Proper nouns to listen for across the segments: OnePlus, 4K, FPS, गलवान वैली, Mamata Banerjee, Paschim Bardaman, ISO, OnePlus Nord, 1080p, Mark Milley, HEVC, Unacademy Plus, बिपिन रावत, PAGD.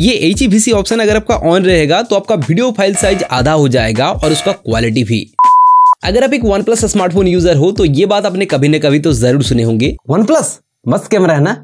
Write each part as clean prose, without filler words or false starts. ये HEVC option अगर आपका ऑन रहेगा तो आपका वीडियो फाइल साइज आधा हो जाएगा और उसका क्वालिटी भी। अगर आप एक OnePlus स्मार्टफोन यूजर हो तो ये बात आपने कभी न कभी तो जरूर सुने होंगे, OnePlus मस्त कैमरा है ना।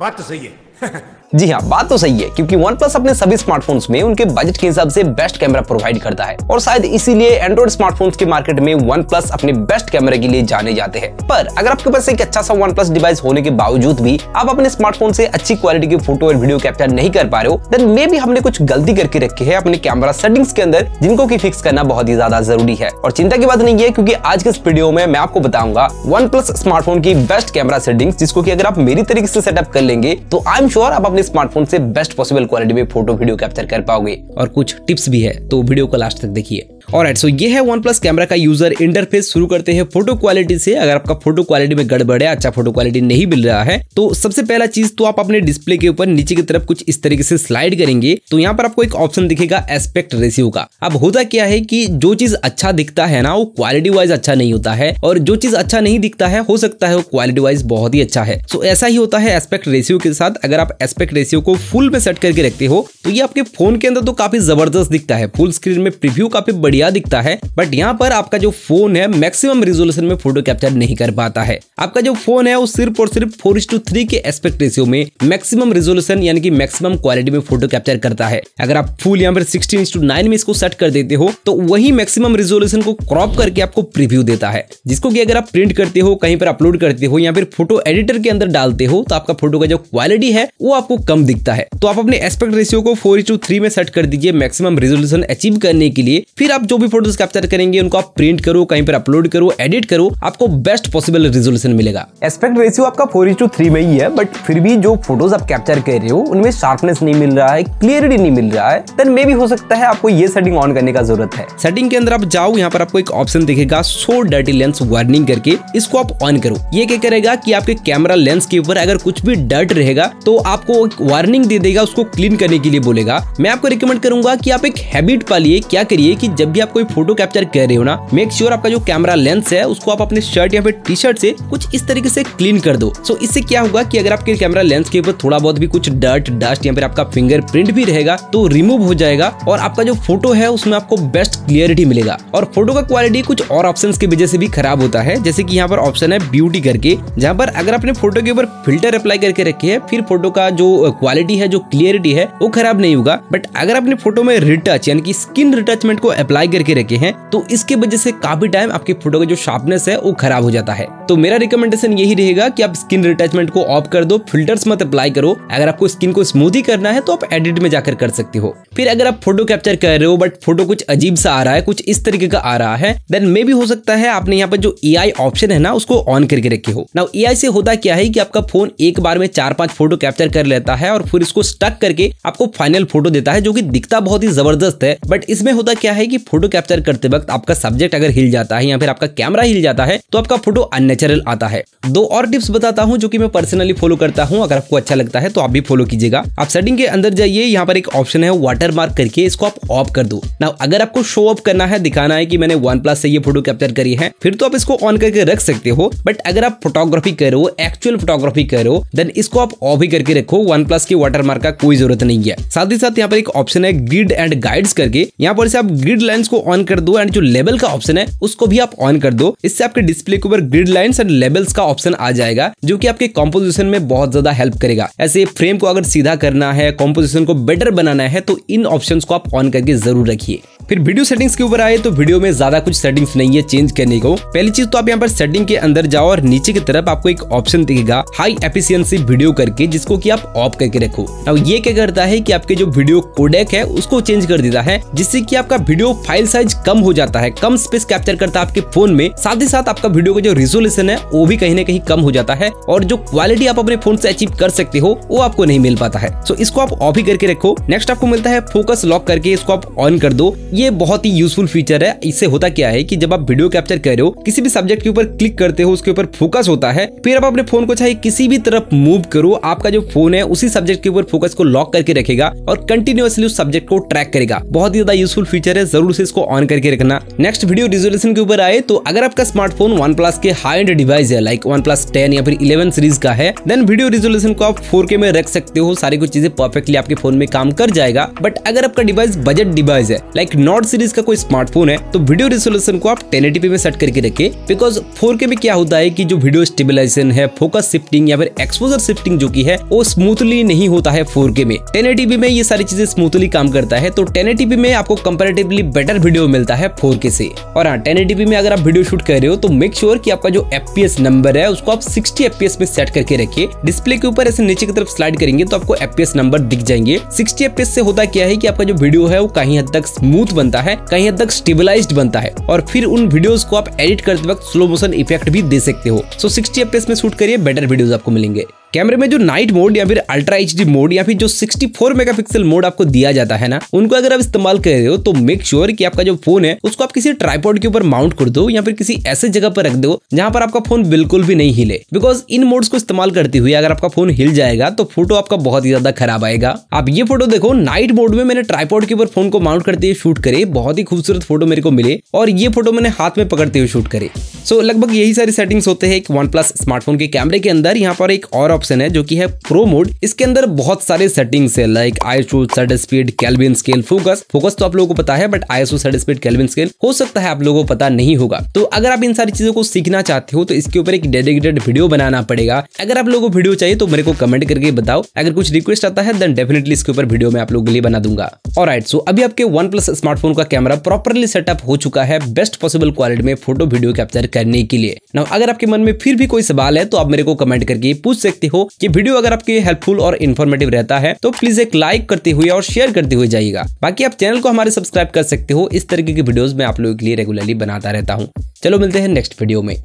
बात तो सही है। जी हाँ, बात तो सही है क्योंकि OnePlus अपने सभी स्मार्टफोन्स में उनके बजट के हिसाब से बेस्ट कैमरा प्रोवाइड करता है और शायद इसीलिए एंड्रॉइड स्मार्टफोन्स के मार्केट में OnePlus अपने बेस्ट कैमरे के लिए जाने जाते हैं। पर अगर आपके पास एक अच्छा सा OnePlus डिवाइस होने के बावजूद भी आप अपने स्मार्टफोन से अच्छी क्वालिटी की फोटो और वीडियो कैप्चर नहीं कर पा रहे हो, देन मे भी हमने कुछ गलती करके रखी है अपने कैमरा सेटिंग्स के अंदर, जिनको की फिक्स करना बहुत ही ज्यादा जरूरी है। और चिंता की बात नहीं है क्योंकि आज के इस वीडियो में मैं आपको बताऊंगा OnePlus स्मार्टफोन की बेस्ट कैमरा सेटिंग्स, जिसको की अगर आप मेरी तरीके से सेटअप कर लेंगे तो आई एम श्योर आप स्मार्टफोन से बेस्ट पॉसिबल क्वालिटी में फोटो वीडियो कैप्चर कर पाओगे। और कुछ टिप्स भी है तो वीडियो को लास्ट तक देखिए। ऑलराइट, सो ये है OnePlus कैमरा का यूजर इंटरफेस। शुरू करते हैं फोटो क्वालिटी से। अगर आपका फोटो क्वालिटी में गड़बड़ है, अच्छा फोटो क्वालिटी नहीं मिल रहा है, तो सबसे पहला चीज तो आप अपने डिस्प्ले के ऊपर नीचे की तरफ कुछ इस तरीके से स्लाइड करेंगे तो यहाँ पर आपको एक ऑप्शन दिखेगा एस्पेक्ट रेशियो का। अब होता क्या है कि जो चीज अच्छा दिखता है ना वो क्वालिटी वाइज अच्छा नहीं होता है, और जो चीज अच्छा नहीं दिखता है हो सकता है वो क्वालिटी वाइज बहुत ही अच्छा है। तो ऐसा ही होता है एस्पेक्ट रेशियो के साथ। अगर आप एस्पेक्ट रेशियो को फुल में सेट करके रखते हो तो ये आपके फोन के अंदर तो काफी जबरदस्त दिखता है, फुल स्क्रीन में प्रीव्यू काफी बढ़िया दिखता है, बट यहाँ पर आपका जो फोन है मैक्सिमम रिजोल्यूशन में फोटो कैप्चर नहीं कर पाता है। आपका जो फोन है वो सिर्फ और सिर्फ 4:3 के एस्पेक्ट रेशियो में मैक्सिमम रिजोल्यूशन यानी कि मैक्सिमम क्वालिटी में फोटो कैप्चर करता है। अगर आप फुल यहाँ पर 16:9 में इसको सेट कर देते हो तो वही मैक्सिमम रिजोल्यूशन को क्रॉप करके आपको प्रीव्यू देता है, जिसको कि अगर आप प्रिंट करते हो, कहीं पर अपलोड करते हो या फिर फोटो एडिटर के अंदर डालते हो तो आपका फोटो का जो क्वालिटी है वो आपको कम दिखता है। तो आप अपने एस्पेक्ट रेशियो को 4:3 में सेट कर दीजिए मैक्सिमम रिजोल्यूशन अचीव करने के लिए। फिर आप जो भी फोटोज कैप्चर करेंगे उनको आप प्रिंट करो, कहीं पर अपलोड करो, एडिट करो, आपको बेस्ट पॉसिबल रिजोल्यूशन मिलेगा। एस्पेक्ट रेशियो आपका 4:3 में ही है, बट फिर भी जो फोटोज आप कैप्चर कर रहे हो उनमें शार्पनेस नहीं मिल रहा है, क्लियरिटी नहीं मिल रहा है, देन मे भी हो सकता है आपको ये सेटिंग ऑन करने का जरूरत है। सेटिंग के अंदर आप जाओ, यहाँ पर आपको एक ऑप्शन दिखेगा शो डर्टी लेंस वार्निंग करके, इसको आप ऑन करो। ये क्या करेगा कि आपके कैमरा लेंस के ऊपर अगर कुछ भी डर्ट रहेगा तो आपको एक वार्निंग दे देगा, उसको क्लीन करने के लिए बोलेगा। मैं आपको रिकमेंड करूंगा कि आप एक हैबिट पालिए। क्या करिए कि जब भी आप कोई फोटो कैप्चर कर रहे हो ना, मेक श्योर आपका जो कैमरा लेंस है उसको आप अपने शर्ट या फिर टी शर्ट से कुछ इस तरीके से क्लीन कर दो। सो इससे क्या होगा कि अगर आपके कैमरा लेंस के ऊपर थोड़ा बहुत भी कुछ डर्ट, डस्ट या फिर आपका फिंगरप्रिंट भी रहेगा तो रिमूव हो जाएगा और आपका जो फोटो है उसमें आपको बेस्ट क्लियरिटी मिलेगा। और फोटो का क्वालिटी कुछ और ऑप्शन की वजह से भी खराब होता है, जैसे की यहाँ पर ऑप्शन है ब्यूटी करके, जहाँ पर अगर आपने फोटो के ऊपर फिल्टर अप्लाई करके रखे है फिर फोटो का जो क्वालिटी है, जो क्लियरिटी है वो खराब नहीं होगा। बट अगर आपने फोटो में रिटच यानी कि स्किन रिटचमेंट को अप्लाई करके रखे हैं तो इसके वजह से काफी टाइम आपके फोटो का जो शार्पनेस है वो खराब हो जाता है। तो मेरा रिकमेंडेशन यही रहेगा कि आप स्किन रिटचमेंट को ऑफ कर दो, फिल्टर्स मत अप्लाई करो। अगर आपको स्किन को स्मूदी करना है तो आप एडिट में जाकर कर सकते हो। फिर अगर आप फोटो कैप्चर कर रहे हो बट फोटो कुछ अजीब सा आ रहा है, कुछ इस तरीके का आ रहा है, देन मे भी हो सकता है आपने यहाँ पर जो AI ऑप्शन है ना उसको ऑन करके रखे हो। नाउ AI से होता क्या है कि आपका फोन एक बार में 4-5 फोटो कैप्चर कर लेता है और फिर इसको स्टक करके आपको फाइनल फोटो देता है, जो कि दिखता बहुत ही जबरदस्त है। बट इसमें होता क्या है कि फोटो कैप्चर करते वक्त आपका सब्जेक्ट अगर हिल जाता है या फिर आपका कैमरा हिल जाता है तो आपका फोटो अननेचुरल आता है। दो और टिप्स बताता हूँ जो कि मैं पर्सनली फॉलो करता हूँ, अगर आपको अच्छा लगता है तो आप भी फॉलो कीजिएगा। आप सेटिंग के अंदर जाइए, यहाँ पर एक ऑप्शन है वाटरमार्क करके, इसको आप ऑफ कर दो। नाउ अगर आपको शो ऑफ करना है, दिखाना है कि मैंने OnePlus से ये फोटो कैप्चर करी है, फिर तो आप इसको ऑन करके रख सकते हो। बट अगर आप फोटोग्राफी करो, एक्चुअल फोटोग्राफी करो, देन इसको आप ऑफ ही करके रखो। OnePlus के वाटरमार्क का कोई जरूरत नहीं है। साथ ही साथ यहाँ पर एक ऑप्शन है ग्रिड एंड गाइड्स करके, यहाँ पर से आप ग्रिड लाइंस को ऑन कर दो एंड जो लेवल का ऑप्शन है उसको भी आप ऑन कर दो। इससे आपके डिस्प्ले के ऊपर ग्रिड लाइंस एंड लेवल्स का ऑप्शन आ जाएगा, जो कि आपके कंपोजिशन में बहुत ज्यादा हेल्प करेगा। ऐसे फ्रेम को अगर सीधा करना है, कंपोजिशन को बेटर बनाना है तो इन ऑप्शंस को आप ऑन करके जरूर रखिए। फिर वीडियो सेटिंग्स के ऊपर आए तो वीडियो में ज्यादा कुछ सेटिंग्स नहीं है चेंज करने को। पहली चीज तो आप यहाँ पर सेटिंग के अंदर जाओ और नीचे की तरफ आपको एक ऑप्शन दिखेगा हाई एफिशिएंसी वीडियो करके, जिसको कि आप ऑफ करके रखो। अब ये क्या करता है कि आपके जो वीडियो कोडेक है उसको चेंज कर देता है, जिससे कि आपका वीडियो फाइल साइज कम हो जाता है, कम स्पेस कैप्चर करता है आपके फोन में। साथ ही साथ आपका वीडियो का जो रिजोल्यूशन है वो भी कहीं ना कहीं कम हो जाता है और जो क्वालिटी आप अपने फोन से अचीव कर सकते हो वो आपको नहीं मिल पाता है। सो इसको आप ऑफ ही करके रखो। नेक्स्ट आपको मिलता है फोकस लॉक करके, इसको आप ऑन कर दो। ये बहुत ही यूजफुल फीचर है। इससे होता क्या है कि जब आप वीडियो कैप्चर कर रहे हो, किसी भी सब्जेक्ट के ऊपर क्लिक करते हो, उसके ऊपर फोकस होता है, फिर आप अपने फोन को चाहे किसी भी तरफ मूव करो, आपका जो फोन है उसी सब्जेक्ट के ऊपर फोकस को लॉक करके रखेगा और कंटिन्यूअसली उस सब्जेक्ट को ट्रैक करेगा। बहुत ही ज्यादा यूजफुल फीचर है, जरूर से इसको ऑन करके रखना। नेक्स्ट वीडियो रिजोल्यूशन के ऊपर आए तो अगर आपका स्मार्टफोन OnePlus के हाई एंड डिवाइस है, लाइक OnePlus 10 या फिर 11 सीरीज का है, देन वीडियो रिजोल्यूशन को आप 4K में रख सकते हो, सारी कुछ चीजें परफेक्टली आपके फोन में काम कर जाएगा। बट अगर आपका डिवाइस बजट डिवाइस है, लाइक Nord सीरीज का कोई स्मार्टफोन है, तो वीडियो रिजोल्यूशन को आप 1080p में सेट करके रखिए, बिकॉज 4K में क्या होता है कि जो वीडियो स्टेबलाइजेशन है, फोकस शिफ्टिंग या फिर एक्सपोजर शिफ्टिंग जो की है वो स्मूथली नहीं होता है 4K में। 1080p में ये सारी चीजें स्मूथली काम करता है, तो 1080p में आपको कंपेरेटिवली बेटर वीडियो मिलता है 4K से। और हाँ, 1080p में अगर आप वीडियो शूट कर रहे हो तो मेक श्योर कि आपका जो FPS नंबर है उसको आप 60 FPS में सेट करके रखिए। डिस्प्ले के ऊपर ऐसे नीचे की तरफ स्लाइड करेंगे तो आपको FPS नंबर दिख जाएंगे। 60 FPS से होता क्या है कि आपका जो वीडियो है वो कहीं हद तक स्मूथ बनता है, कहीं हद तक स्टेबलाइज्ड बनता है, और फिर उन वीडियोस को आप एडिट करते वक्त स्लो मोशन इफेक्ट भी दे सकते हो। सो 60 FPS में शूट करिए, बेटर वीडियोस आपको मिलेंगे। कैमरे में जो नाइट मोड या फिर अल्ट्रा HD मोड या फिर जो 64 मेगापिक्सल मोड आपको दिया जाता है ना, उनको अगर आप इस्तेमाल कर रहे हो तो मेक श्योर कि आपका जो फोन है उसको आप किसी ट्राइपॉड के ऊपर माउंट कर दो या फिर किसी ऐसे जगह पर रख दो जहां पर आपका फोन बिल्कुल भी नहीं हिले, बिकॉज इन मोड्स को इस्तेमाल करते हुए अगर आपका फोन हिल जाएगा तो फोटो आपका बहुत ही ज्यादा खराब आएगा। आप ये फोटो देखो, नाइट मोड में मैंने ट्राइपॉड के ऊपर फोन को माउंट करते हुए शूट करे, बहुत ही खूबसूरत फोटो मेरे को मिले, और ये फोटो मैंने हाथ में पकड़ते हुए शूट करे। सो लगभग यही सारी सेटिंग्स होते हैं एक OnePlus स्मार्टफोन के कैमरे के अंदर। यहाँ पर एक और ऑप्शन है जो कि है प्रो मोड, इसके अंदर बहुत सारे सेटिंग्स है, like ISO, shutter speed, Kelvin scale, focus. Focus तो आप लोगों को पता है, but ISO, shutter speed, Kelvin scale हो सकता है आप लोगों को पता नहीं होगा। तो अगर आप इन सारी चीजों को सीखना चाहते हो तो इसके ऊपर एक डेडिकेटेड वीडियो बनाना पड़ेगा। अगर आप लोगों को वीडियो चाहिए तो मेरे को कमेंट करके बताओ, अगर कुछ रिक्वेस्ट आता है देन डेफिनेटली इसके ऊपर वीडियो मैं आप लोगों के लिए बना दूंगा। ऑलराइट, सो अभी आपके OnePlus स्मार्टफोन का कैमरा प्रॉपरली सेटअप हो चुका है बेस्ट पॉसिबल क्वालिटी में फोटो वीडियो कैप्चर करने के लिए। नाउ अगर आपके मन में फिर भी कोई सवाल है तो आप मेरे को कमेंट करके पूछ सकते हो। ये वीडियो अगर आपके हेल्पफुल और इन्फॉर्मेटिव रहता है तो प्लीज एक लाइक करते हुए और शेयर करते हुए जाइएगा। बाकी आप चैनल को हमारे सब्सक्राइब कर सकते हो, इस तरीके की वीडियोस मैं आप लोगों के लिए रेगुलरली बनाता रहता हूँ। चलो मिलते हैं नेक्स्ट वीडियो में।